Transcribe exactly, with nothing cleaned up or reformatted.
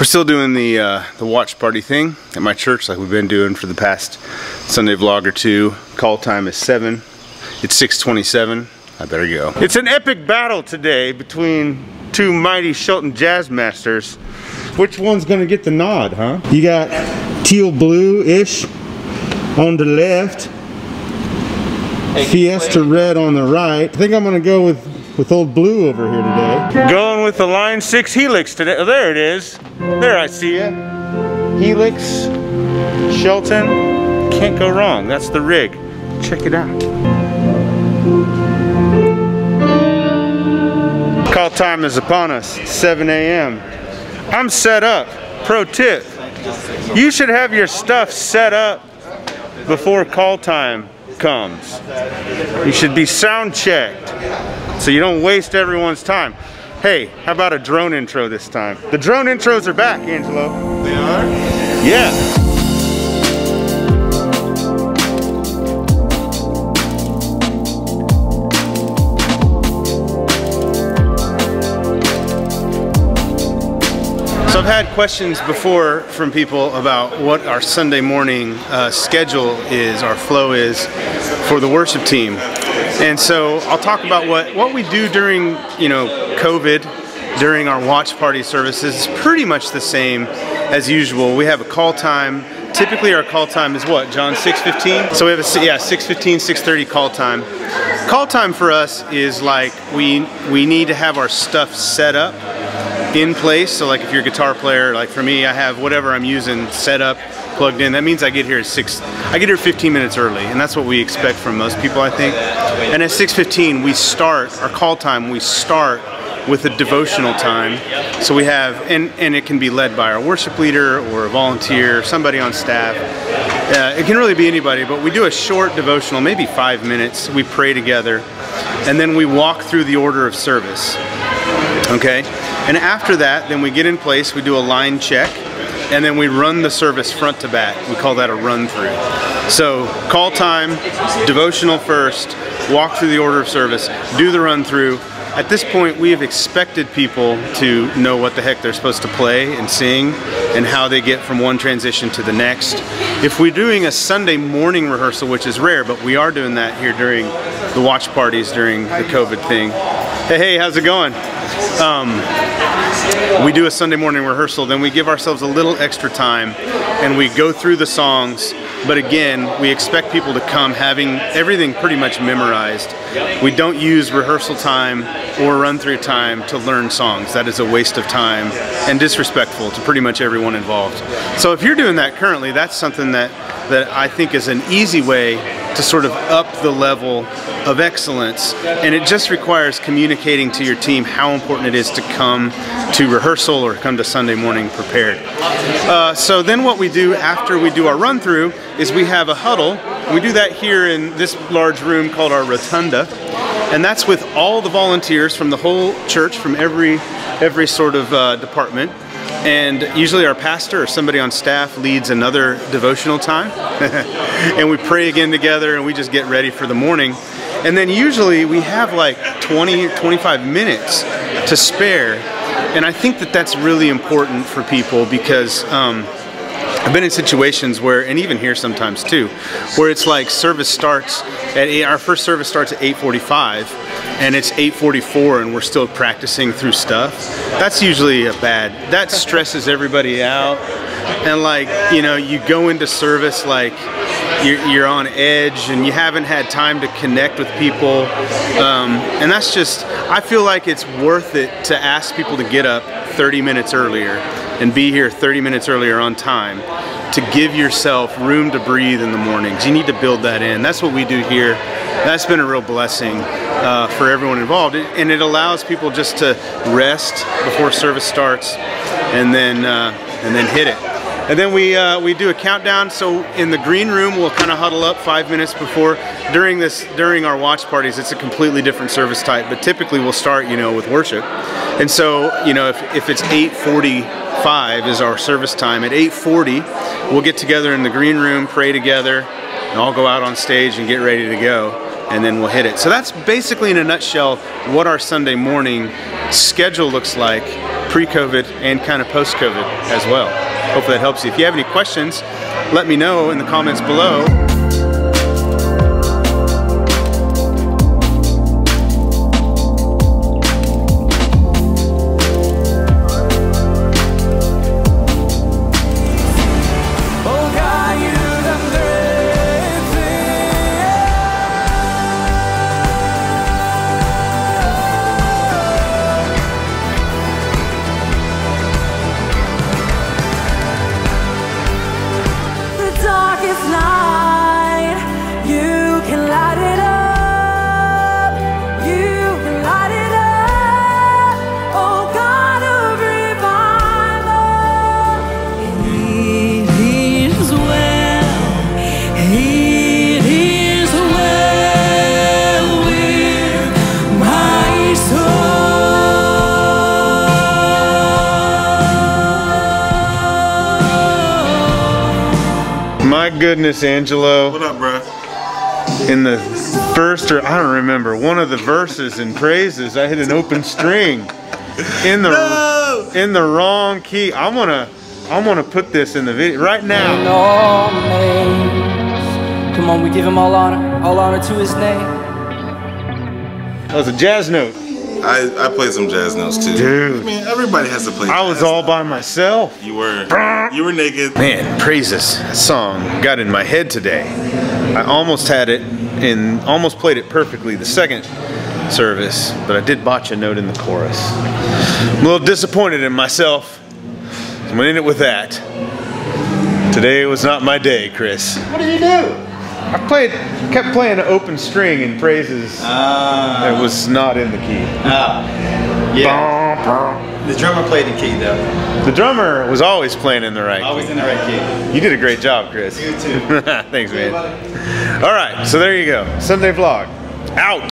We're still doing the uh, the watch party thing at my church, like we've been doing for the past Sunday vlog or two. Call time is seven. It's six twenty-seven. I better go. It's an epic battle today between two mighty Shelton Jazzmasters. Which one's gonna get the nod, huh? You got teal blue-ish on the left, hey, Fiesta Red on the right. I think I'm gonna go with with old blue over here today. Going with the Line six Helix today. Oh, there it is. There, I see it. Helix, Shelton, can't go wrong. That's the rig. Check it out. Call time is upon us, seven A M I'm set up. Pro tip, you should have your stuff set up before call time comes. You should be sound checked, so you don't waste everyone's time. Hey, how about a drone intro this time? The drone intros are back, Angelo. They are? Yeah. So I've had questions before from people about what our Sunday morning uh, schedule is, our flow is for the worship team. And so I'll talk about what, what we do during, you know, COVID, during our watch party services is pretty much the same as usual. We have a call time. Typically our call time is what, John, six fifteen? So we have a, yeah, six fifteen, six thirty call time. Call time for us is like we, we need to have our stuff set up in place. So like if you're a guitar player, like for me, I have whatever I'm using set up, plugged in. That means I get here at six. I get here fifteen minutes early, and that's what we expect from most people, I think. And at six fifteen, we start our call time. We start with a devotional time. So we have, and and it can be led by our worship leader or a volunteer, somebody on staff. Uh, it can really be anybody, but we do a short devotional, maybe five minutes. We pray together, and then we walk through the order of service. Okay, and after that, then we get in place. We do a line check. And then we run the service front to back. We call that a run through. So call time, devotional first, walk through the order of service, do the run through. At this point, we have expected people to know what the heck they're supposed to play and sing and how they get from one transition to the next. If we're doing a Sunday morning rehearsal, which is rare, but we are doing that here during the watch parties during the COVID thing. Hey, hey, how's it going? Um, We do a Sunday morning rehearsal, then we give ourselves a little extra time and we go through the songs, but again, we expect people to come having everything pretty much memorized. We don't use rehearsal time or run-through time to learn songs. That is a waste of time and disrespectful to pretty much everyone involved. So if you're doing that currently, that's something that, that I think is an easy way to sort of up the level of excellence, and it just requires communicating to your team how important it is to come to rehearsal or come to Sunday morning prepared. Uh, so then what we do after we do our run through is we have a huddle. We do that here in this large room called our rotunda, and that's with all the volunteers from the whole church, from every, every sort of uh, department. And usually our pastor or somebody on staff leads another devotional time. And we pray again together and we just get ready for the morning. And then usually we have like twenty, twenty-five minutes to spare. And I think that that's really important for people because um, I've been in situations where, and even here sometimes too, where it's like service starts at eight, our first service starts at eight forty-five. And it's eight forty-four and we're still practicing through stuff. That's usually a bad, that stresses everybody out. And like, you know, you go into service like you're, you're on edge and you haven't had time to connect with people. Um, and that's just, I feel like it's worth it to ask people to get up thirty minutes earlier and be here thirty minutes earlier on time, to give yourself room to breathe in the mornings. You need to build that in. That's what we do here. That's been a real blessing uh, for everyone involved. And it allows people just to rest before service starts and then, uh, and then hit it. And then we, uh, we do a countdown. So in the green room, we'll kind of huddle up five minutes before. During this, during our watch parties, it's a completely different service type, but typically we'll start, you know, with worship. And so, you know, if, if it's eight forty-five is our service time, at eight forty, we'll get together in the green room, pray together, and I'll go out on stage and get ready to go, and then we'll hit it. So that's basically in a nutshell what our Sunday morning schedule looks like. pre-COVID and kind of post-COVID as well. Hopefully that helps you. If you have any questions, let me know in the comments below. My goodness, Angelo. What up, bro? In the first, or I don't remember, one of the verses in Praises, I hit an open string in the no! in the wrong key. I wanna, I wanna put this in the video right now. Come on, we give him all honor, all honor to his name. That was a jazz note. I, I played some jazz notes too. Dude. I mean, everybody has to play jazz. I was all by myself. You were. You were naked. Man, Praises song got in my head today. I almost had it and almost played it perfectly the second service, but I did botch a note in the chorus. I'm a little disappointed in myself. I'm gonna end it with that. Today was not my day, Chris. What did you do? I played, kept playing an open string in Praises uh, that was not in the key. Uh, yeah. The drummer played the key though. The drummer was always playing in the right always key. Always in the right key. You did a great job, Chris. You too. Thanks, man. All right, so there you go. Sunday vlog, out.